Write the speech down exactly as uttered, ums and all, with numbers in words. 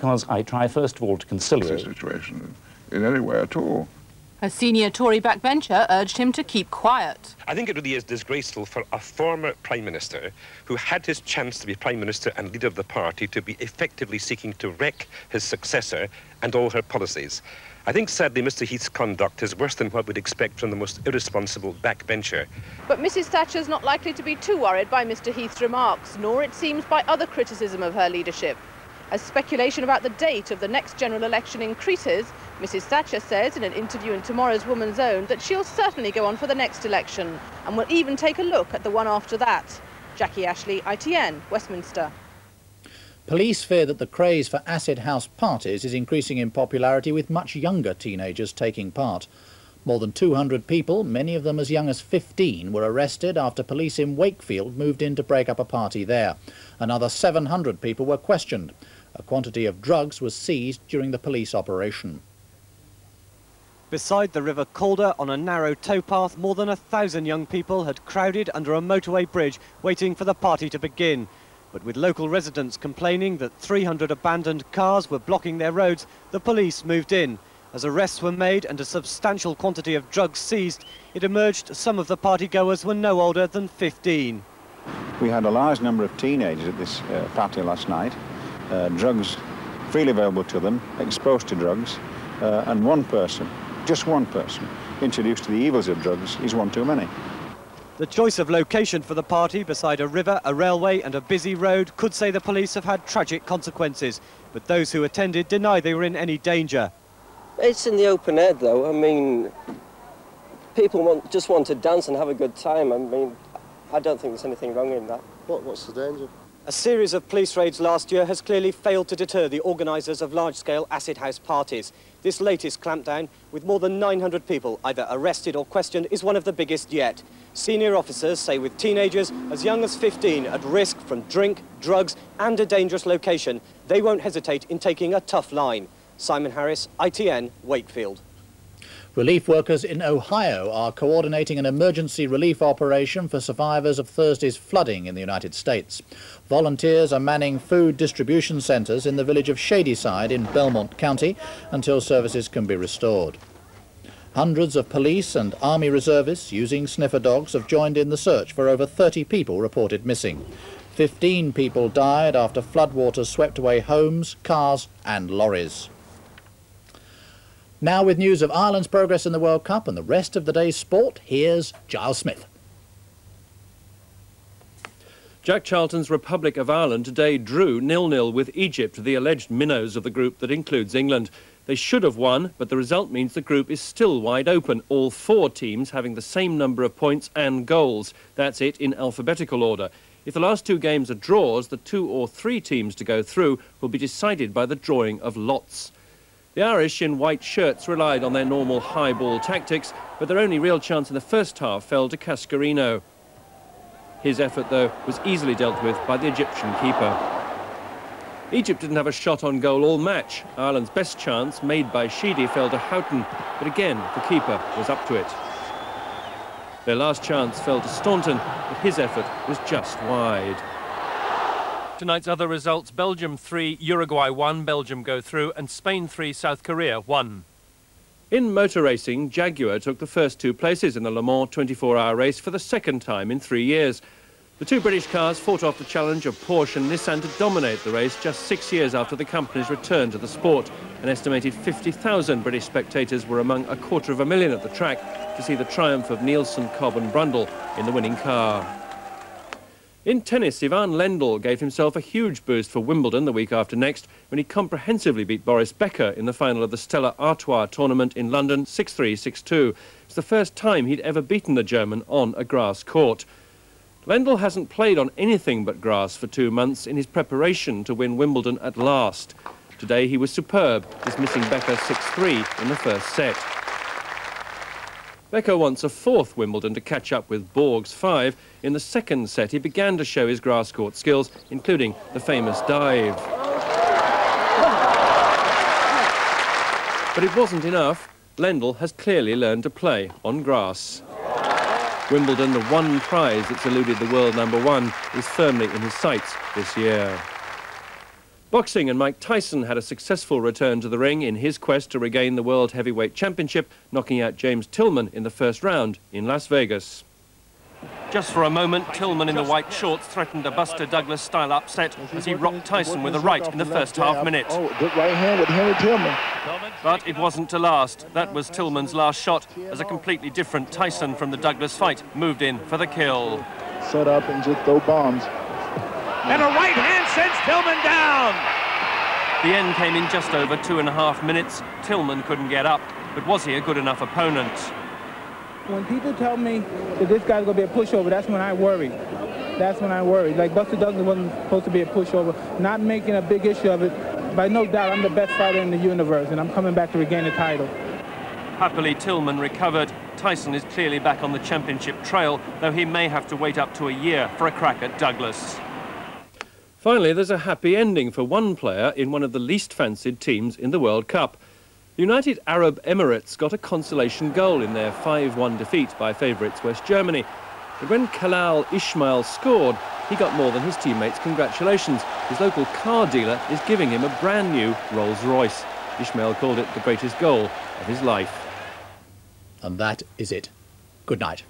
because I try first of all to conciliate the situation in any way at all. A senior Tory backbencher urged him to keep quiet. I think it really is disgraceful for a former Prime Minister who had his chance to be Prime Minister and leader of the party to be effectively seeking to wreck his successor and all her policies. I think, sadly, Mister Heath's conduct is worse than what we'd expect from the most irresponsible backbencher. But Missus Thatcher's not likely to be too worried by Mister Heath's remarks, nor, it seems, by other criticism of her leadership. As speculation about the date of the next general election increases, Missus Thatcher says in an interview in tomorrow's Woman's Own that she'll certainly go on for the next election and will even take a look at the one after that. Jackie Ashley, I T N, Westminster. Police fear that the craze for acid house parties is increasing in popularity with much younger teenagers taking part. More than two hundred people, many of them as young as fifteen, were arrested after police in Wakefield moved in to break up a party there. Another seven hundred people were questioned. A quantity of drugs was seized during the police operation. Beside the river Calder, on a narrow towpath, more than a thousand young people had crowded under a motorway bridge, waiting for the party to begin. But with local residents complaining that three hundred abandoned cars were blocking their roads, the police moved in. As arrests were made and a substantial quantity of drugs seized, it emerged some of the partygoers were no older than fifteen. We had a large number of teenagers at this uh, party last night. Uh, drugs freely available to them, exposed to drugs, uh, and one person, just one person, introduced to the evils of drugs is one too many. The choice of location for the party beside a river, a railway and a busy road could, say the police, have had tragic consequences, but those who attended deny they were in any danger. It's in the open air though. I mean, people want, just want to dance and have a good time. I mean, I don't think there's anything wrong in that. What, what's the danger? A series of police raids last year has clearly failed to deter the organisers of large-scale acid house parties. This latest clampdown, with more than nine hundred people either arrested or questioned, is one of the biggest yet. Senior officers say with teenagers as young as fifteen at risk from drink, drugs and a dangerous location, they won't hesitate in taking a tough line. Simon Harris, I T N, Wakefield. Relief workers in Ohio are coordinating an emergency relief operation for survivors of Thursday's flooding in the United States. Volunteers are manning food distribution centres in the village of Shadyside in Belmont County until services can be restored. Hundreds of police and army reservists using sniffer dogs have joined in the search for over thirty people reported missing. fifteen people died after floodwaters swept away homes, cars and lorries. Now with news of Ireland's progress in the World Cup and the rest of the day's sport, here's Giles Smith. Jack Charlton's Republic of Ireland today drew nil nil with Egypt, the alleged minnows of the group that includes England. They should have won, but the result means the group is still wide open, all four teams having the same number of points and goals. That's it in alphabetical order. If the last two games are draws, the two or three teams to go through will be decided by the drawing of lots. The Irish in white shirts relied on their normal high ball tactics, but their only real chance in the first half fell to Cascarino. His effort, though, was easily dealt with by the Egyptian keeper. Egypt didn't have a shot on goal all match. Ireland's best chance, made by Shidi, fell to Houghton, but again the keeper was up to it. Their last chance fell to Staunton, but his effort was just wide. Tonight's other results: Belgium three, Uruguay one, Belgium go through, and Spain three, South Korea one. In motor racing, Jaguar took the first two places in the Le Mans twenty-four hour race for the second time in three years. The two British cars fought off the challenge of Porsche and Nissan to dominate the race just six years after the company's return to the sport. An estimated fifty thousand British spectators were among a quarter of a million at the track to see the triumph of Nielsen, Cobb and Brundle in the winning car. In tennis, Ivan Lendl gave himself a huge boost for Wimbledon the week after next when he comprehensively beat Boris Becker in the final of the Stella Artois tournament in London six three, six two. It's the first time he'd ever beaten the German on a grass court. Lendl hasn't played on anything but grass for two months in his preparation to win Wimbledon at last. Today he was superb, dismissing Becker six three in the first set. Becker wants a fourth Wimbledon to catch up with Borg's five. In the second set, he began to show his grass court skills, including the famous dive. But it wasn't enough. Lendl has clearly learned to play on grass. Wimbledon, the one prize that's eluded the world number one, is firmly in his sights this year. Boxing and Mike Tyson had a successful return to the ring in his quest to regain the World Heavyweight Championship, knocking out James Tillman in the first round in Las Vegas. Just for a moment, Tillman in the white shorts threatened a Buster Douglas-style upset as he rocked Tyson with a right in the first half minute. Oh, good right hand with Henry Tillman. But it wasn't to last. That was Tillman's last shot as a completely different Tyson from the Douglas fight moved in for the kill. Set up and just throw bombs. And a right hand sends Tillman down. The end came in just over two and a half minutes. Tillman couldn't get up, but was he a good enough opponent? When people tell me that this guy's going to be a pushover, that's when I worry. That's when I worry. Like, Buster Douglas wasn't supposed to be a pushover. Not making a big issue of it. By no doubt, I'm the best fighter in the universe, and I'm coming back to regain the title. Happily, Tillman recovered. Tyson is clearly back on the championship trail, though he may have to wait up to a year for a crack at Douglas. Finally, there's a happy ending for one player in one of the least fancied teams in the World Cup. The United Arab Emirates got a consolation goal in their five one defeat by favourites West Germany. But when Kalal Ismail scored, he got more than his teammates' congratulations. His local car dealer is giving him a brand new Rolls-Royce. Ismail called it the greatest goal of his life. And that is it. Good night.